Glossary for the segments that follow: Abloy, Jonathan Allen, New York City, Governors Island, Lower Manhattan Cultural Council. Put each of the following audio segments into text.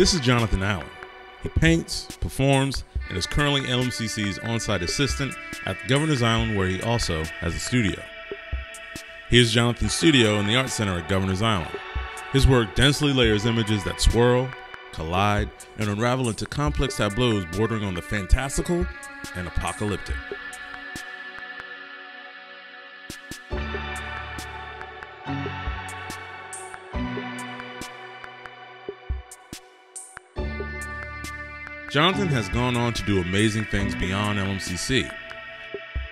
This is Jonathan Allen. He paints, performs, and is currently LMCC's on-site assistant at Governors Island, where he also has a studio. Here's Jonathan's studio in the Art Center at Governors Island. His work densely layers images that swirl, collide, and unravel into complex tableaus bordering on the fantastical and apocalyptic. Jonathan has gone on to do amazing things beyond LMCC.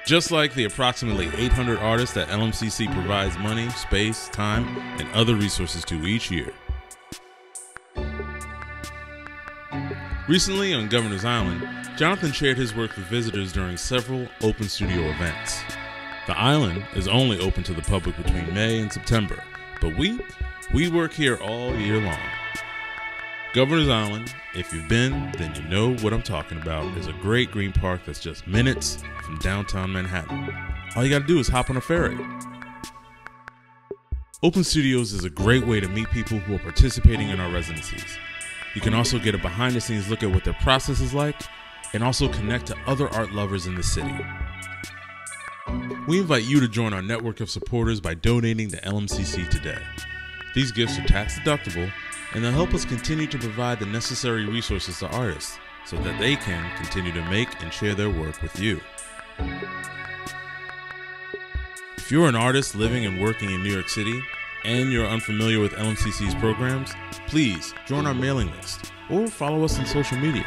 Just like the approximately 800 artists that LMCC provides money, space, time, and other resources to each year. Recently on Governors Island, Jonathan shared his work with visitors during several open studio events. The island is only open to the public between May and September, but we work here all year long. Governors Island, if you've been, then you know what I'm talking about, is a great green park that's just minutes from downtown Manhattan. All you gotta do is hop on a ferry. Open studios is a great way to meet people who are participating in our residencies. You can also get a behind-the-scenes look at what their process is like, and also connect to other art lovers in the city. We invite you to join our network of supporters by donating to LMCC today. These gifts are tax-deductible, and they'll help us continue to provide the necessary resources to artists so that they can continue to make and share their work with you. If you're an artist living and working in New York City and you're unfamiliar with LMCC's programs, please join our mailing list or follow us on social media.